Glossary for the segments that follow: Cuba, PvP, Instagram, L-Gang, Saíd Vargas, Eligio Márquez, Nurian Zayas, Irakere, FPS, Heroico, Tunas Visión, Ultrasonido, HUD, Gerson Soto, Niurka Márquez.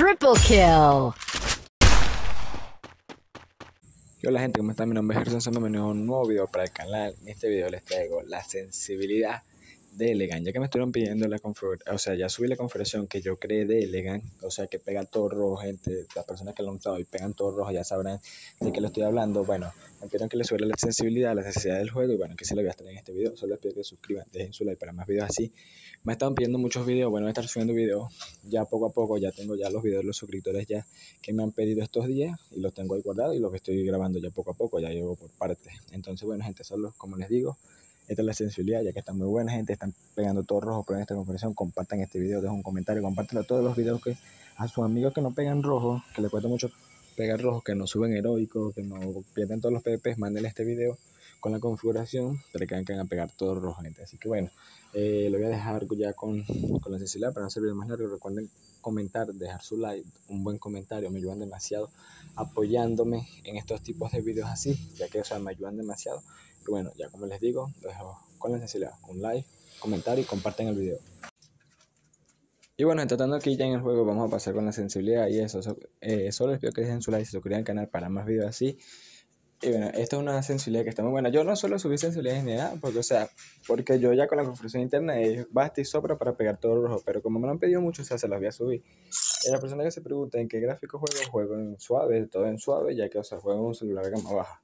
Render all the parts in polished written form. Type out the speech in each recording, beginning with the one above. Triple kill. Hola gente, ¿cómo están? Mi nombre es Gerson Soto, bienvenidos a un nuevo video para el canal. En este video les traigo la sensibilidad de L-Gang, ya que me estuvieron pidiendo la configuración, o sea, ya subí la configuración que yo creé de L-Gang, o sea, que pega todo rojo, gente. Las personas que lo han usado y pegan todo rojo ya sabrán de qué lo estoy hablando. Bueno, me pidieron que les suba la sensibilidad, la sensibilidad del juego, y bueno, que sí lo voy a estar en este video. Solo les pido que se suscriban, dejen su like para más videos así. Me estaban pidiendo muchos videos, bueno, voy a estar subiendo videos ya poco a poco. Ya tengo ya los videos de los suscriptores ya que me han pedido estos días, y los tengo ahí guardados, y los que estoy grabando ya poco a poco, ya llevo por partes. Entonces, bueno, gente, solo como les digo, esta es la sensibilidad, ya que está muy buena, gente. Están pegando todo rojo, pero en esta configuración compartan este video, dejen un comentario, compártelo a todos los videos que a sus amigos que no pegan rojo, que les cuesta mucho pegar rojo, que no suben heroicos, que no pierden todos los PvPs, mándenle este video con la configuración, para que van a pegar todo rojo, gente. Así que bueno, lo voy a dejar ya con la sensibilidad para no hacer video más largo. Recuerden comentar, dejar su like, un buen comentario, me ayudan demasiado apoyándome en estos tipos de videos así, ya que, o sea, me ayudan demasiado. Y bueno, ya como les digo, lo dejo con la sensibilidad, un like, comentario y comparten el video. Y bueno, tratando aquí ya en el juego, vamos a pasar con la sensibilidad y eso. Solo les pido que dejen su like, se suscriban al canal para más videos así. Y bueno, esta es una sensibilidad que está muy buena. Yo no suelo subir sensibilidades ni nada, porque, o sea, porque yo ya con la configuración interna es basta y sobra para pegar todo rojo, pero como me lo han pedido mucho, o sea, se las voy a subir. Y las personas que se preguntan en qué gráfico juego en suave, todo en suave, ya que, o sea, juego en un celular de gama baja.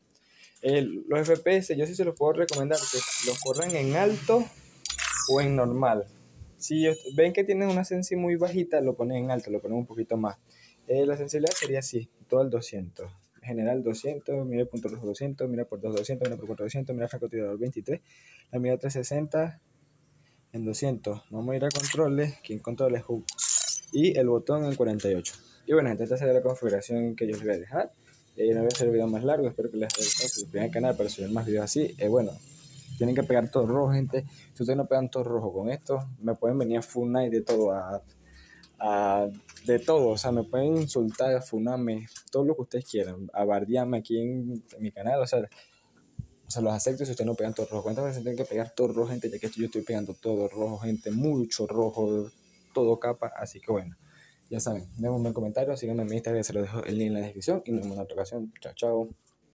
Los FPS, yo sí se los puedo recomendar que los corran en alto o en normal. Si ven que tienen una sensibilidad muy bajita, lo ponen en alto, lo ponen un poquito más. La sensibilidad sería así, todo al 200. General 200, mira el punto rojo 200, mira por 2 200, mira por 4 200, mira francotirador 23, la mira 360 en 200. Vamos a ir a controles, quien controla es HUD, y el botón en 48. Y bueno, gente, esta será la configuración que yo les voy a dejar. No voy a hacer el video más largo, espero que les haya gustado, se suscriban al canal para subir más videos así. Bueno, tienen que pegar todo rojo, gente. Si ustedes no pegan todo rojo con esto, me pueden venir a funar y de todo de todo, o sea, me pueden insultar, funarme, todo lo que ustedes quieran, abardearme aquí en mi canal, o sea, se los acepto si ustedes no pegan todo rojo. ¿Cuántas veces tienen que pegar todo rojo, gente? Ya que yo estoy pegando todo rojo, gente, mucho rojo, todo capa, así que bueno, ya saben, déjenme un buen comentario, síganme en mi Instagram, se los dejo el link en la descripción, y nos vemos en otra ocasión, chao, chao.